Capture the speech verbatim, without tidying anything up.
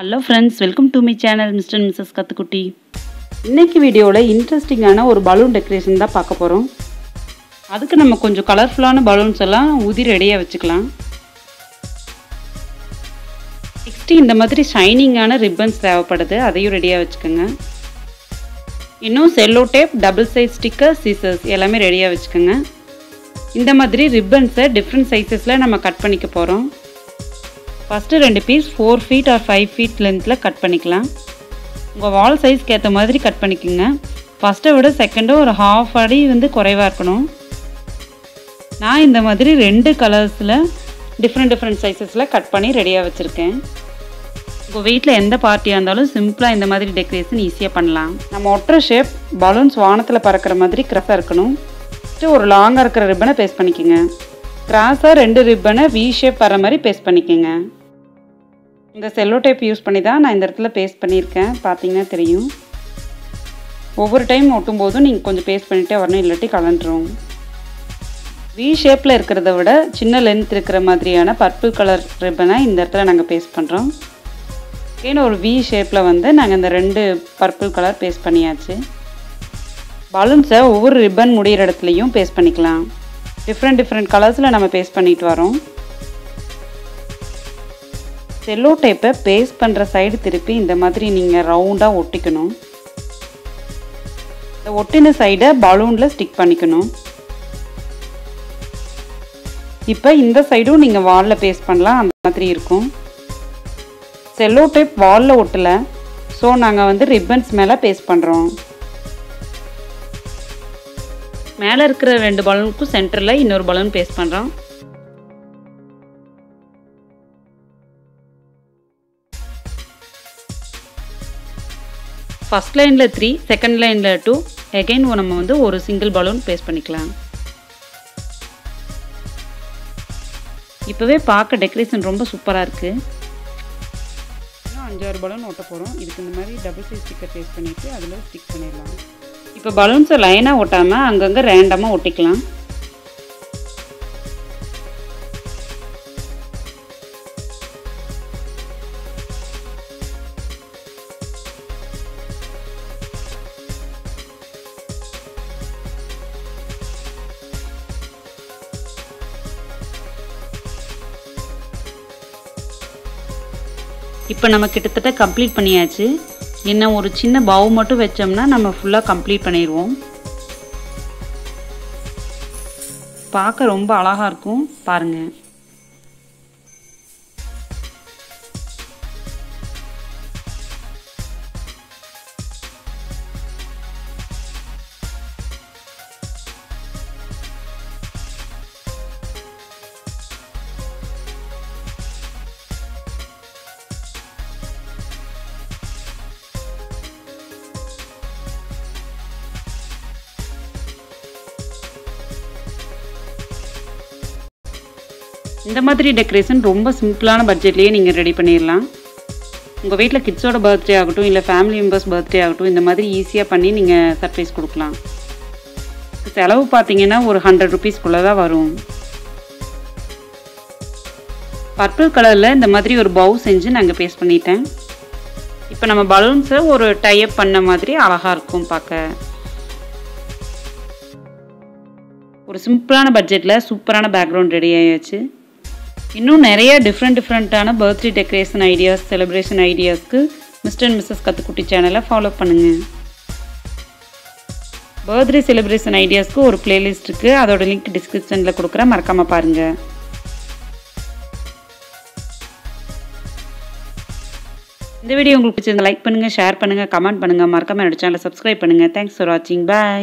Hello friends, welcome to my channel Mister and Missus Katthukutty. In this video la interesting ana or balloon decoration da paaka porom. Adukku nama konjam colorful ana balloons alla udhi ready a vechikalam. Next indha madri shining ana ribbons thevapadudhu adhaiyu ready a vechukanga. Inno cello tape, double size sticker, scissors ellame ready a vechukanga. Indha madri ribbons different sizes la nama cut panika porom. First two piece four feet or five feet length la cut panikalam. Unga wall size ketha madri cut panikinga. First vida second or half adi vandu koraiva irukanum. Na indha madri rendu colors la different different sizes la cut panni ready a vechiruken. Unga veetla endha party andalum simple ah indha madri decoration easy ah pannalam. Nama otra shape balloons vaanathila parakra madri cross ah irukanum. First or long ah irukra ribbon paste panikinga. Cross ah rendu ribbon V shape vara mari paste panikinga. இந்த cello tape use பண்ணி தான் நான் இந்த இடத்துல paste பண்ணியிருக்கேன், பார்த்தீங்கன்னா தெரியும். ஒவ்வொரு டைம் ஒட்டும்போது நீங்க கொஞ்சம் பேஸ்ட் பண்ணிட்டே வரணும், இல்லட்டி கலந்துரும். V ஷேப்ல இருக்குறத விட சின்ன லெந்த் இருக்கிற மாதிரியான பர்பிள் கலர் ரிப்பனை இந்த இடத்துல நாங்க பேஸ்ட் பண்றோம். ஏன்னா ஒரு V ஷேப்ல வந்து நாங்க இந்த ரெண்டு பர்பிள் கலர் பேஸ்ட் பண்ணியாச்சு. பலூன்ஸை ஒவ்வொரு ரிப்பன் முடிற இடத்துலயும் பேஸ்ட் பண்ணிக்கலாம். டிஃபரண்ட் டிஃபரண்ட் கலர்ஸ்ல நாம பேஸ்ட் பண்ணிட்டு வரோம். செல்லோ டேப்பை பேஸ்ட் பண்ணுற சைடு திருப்பி இந்த மாதிரி நீங்கள் ரவுண்டாக ஒட்டிக்கணும். இந்த ஒட்டின சைடை பலூனில் ஸ்டிக் பண்ணிக்கணும். இப்போ இந்த சைடும் நீங்கள் வாலில் பேஸ்ட் பண்ணலாம், அந்த மாதிரி இருக்கும். செல்லோ டேப் வாலில் ஒட்டலை, ஸோ நாங்கள் வந்து ரிப்பன்ஸ் மேலே பேஸ்ட் பண்ணுறோம். மேலே இருக்கிற ரெண்டு பலூனுக்கும் சென்டரில் இன்னொரு பலூன் பேஸ்ட் பண்ணுறோம். First line la three, second line la two, again நம்ம வந்து ஒரு single balloon paste பண்ணிக்கலாம். இப்பவே பார்க்க டெக்கரேஷன் ரொம்ப சூப்பரா இருக்கு. இன்னும் அஞ்சாறு balloon ஒட்ட போறோம். இதுக்கு இந்த மாதிரி double size sticker paste பண்ணிட்டு அதுல ஸ்டிக் பண்ணிரலாம். இப்போ balloons லைனா ஒட்டாம அங்கங்க ரேண்டமா ஒட்டிக்கலாம். இப்போ நம்ம கிட்டத்தட்ட கம்ப்ளீட் பண்ணியாச்சு. இன்னும் ஒரு சின்ன பவு மட்டும் வெச்சோம்னா நம்ம ஃபுல்லா கம்ப்ளீட் பண்ணிடுவோம். பார்க்க ரொம்ப அழகா இருக்கும் பாருங்க. இந்த மாதிரி டெக்கரேஷன் ரொம்ப சிம்பிளான பட்ஜெட்லயே நீங்க ரெடி பண்ணிரலாம். உங்க வீட்ல கிட்ஸோட பர்த்டே ஆகட்டும் இல்ல ஃபேமிலி மெம்பர்ஸ் பர்த்டே ஆகட்டும் இந்த மாதிரி ஈஸியா பண்ணி நீங்க சர்ப்ரைஸ் கொடுக்கலாம். செலவு பாத்தீங்கன்னா ஒரு நூறு ரூபாய் குள்ள தான் வரும். பர்பிள் கலர்ல இந்த மாதிரி ஒரு பவு செஞ்சு நாங்க பேஸ்ட் பண்ணிட்டேன். இப்போ நம்ம பலூன்ஸ் ஒரு டை அப் பண்ண மாதிரி அழகா இருக்கும் பார்க்க. ஒரு சிம்பிளான பட்ஜெட்ல சூப்பரான பேக்ரவுண்ட் ரெடி ஆயாச்சு. இன்னும் நிறைய டிஃப்ரெண்ட் டிஃப்ரெண்டான பர்த்டே டெக்கரேஷன் ஐடியாஸ், செலிப்ரேஷன் ஐடியாஸ்க்கு மிஸ்டர் அண்ட் மிஸ்ஸஸ் கத்துக்குட்டி சேனலை ஃபாலோ பண்ணுங்க. பர்த்டே செலிப்ரேஷன் ஐடியாஸ்க்கு ஒரு பிளேலிஸ்ட் இருக்கு, அதோட லிங்க் டிஸ்கிரிப்ஷன்ல கொடுக்குற, மறக்காம பாருங்க. இந்த வீடியோ உங்களுக்கு பிடிச்சிருந்தா லைக் பண்ணுங்க, ஷேர் பண்ணுங்க, கமெண்ட் பண்ணுங்க, மறக்காம என்னோட சேனலை சப்ஸ்கிரைப் பண்ணுங்க. தேங்க்ஸ் ஃபார் வாட்சிங். பை.